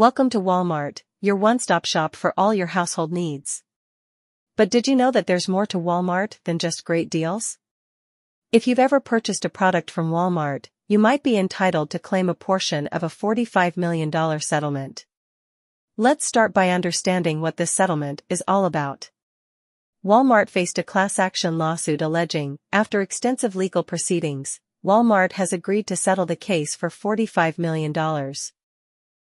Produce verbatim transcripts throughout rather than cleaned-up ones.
Welcome to Walmart, your one-stop shop for all your household needs. But did you know that there's more to Walmart than just great deals? If you've ever purchased a product from Walmart, you might be entitled to claim a portion of a forty-five million dollars settlement. Let's start by understanding what this settlement is all about. Walmart faced a class action lawsuit alleging, after extensive legal proceedings, Walmart has agreed to settle the case for forty-five million dollars.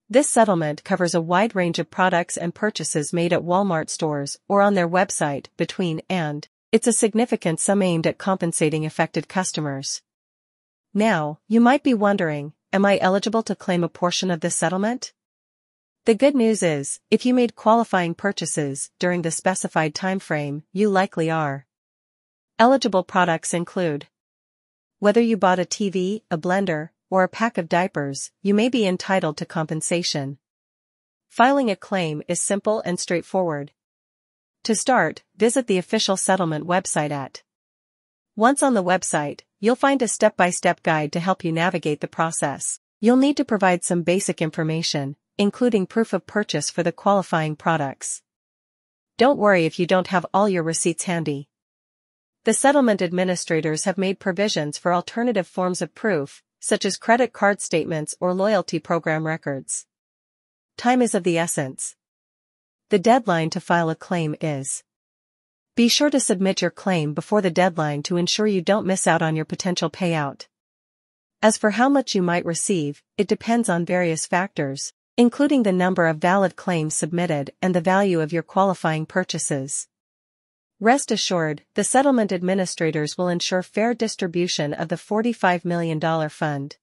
This settlement covers a wide range of products and purchases made at Walmart stores or on their website between and. It's a significant sum aimed at compensating affected customers. Now, you might be wondering, am I eligible to claim a portion of this settlement? The good news is, if you made qualifying purchases during the specified time frame, you likely are. Eligible products include: whether you bought a T V, a blender, or a pack of diapers, you may be entitled to compensation. Filing a claim is simple and straightforward. To start, visit the official settlement website at. Once on the website, you'll find a step-by-step guide to help you navigate the process. You'll need to provide some basic information, including proof of purchase for the qualifying products. Don't worry if you don't have all your receipts handy. The settlement administrators have made provisions for alternative forms of proof, such as credit card statements or loyalty program records. Time is of the essence. The deadline to file a claim is. Be sure to submit your claim before the deadline to ensure you don't miss out on your potential payout. As for how much you might receive, it depends on various factors, including the number of valid claims submitted and the value of your qualifying purchases. Rest assured, the settlement administrators will ensure fair distribution of the forty-five million dollars fund.